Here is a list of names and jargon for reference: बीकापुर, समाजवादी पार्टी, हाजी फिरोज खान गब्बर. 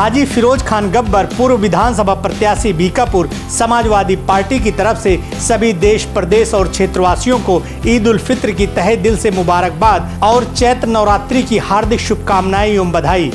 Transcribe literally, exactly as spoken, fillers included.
हाजी फिरोज खान गब्बर पूर्व विधानसभा प्रत्याशी बीकापुर समाजवादी पार्टी की तरफ से सभी देश प्रदेश और क्षेत्रवासियों को ईद उल फित्र की तहे दिल से मुबारकबाद और चैत्र नवरात्रि की हार्दिक शुभकामनाएं एवं बधाई।